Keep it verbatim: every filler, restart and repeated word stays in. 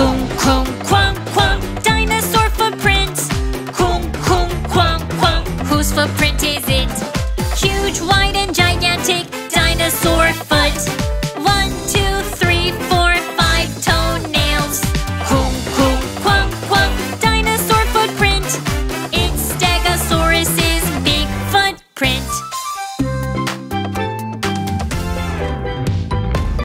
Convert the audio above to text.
Coom, coom, quam, quam, dinosaur footprints. Coom, coom, quam, quam, whose footprint is it?